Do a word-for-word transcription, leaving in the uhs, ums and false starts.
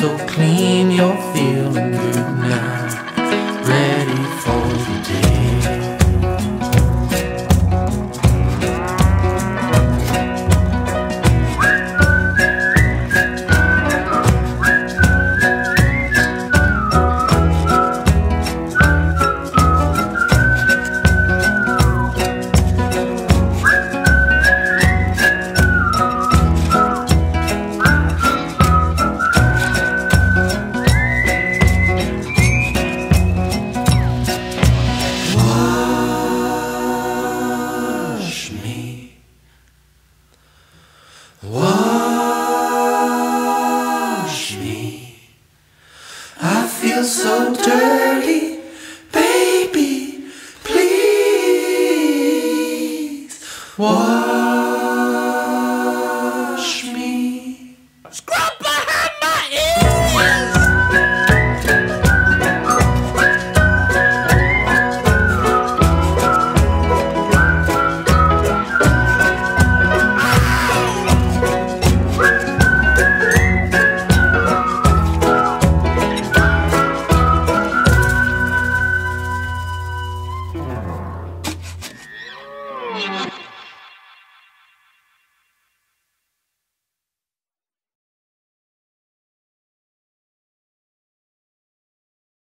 so clean, you're feeling good now, ready for the wash me. I feel so dirty.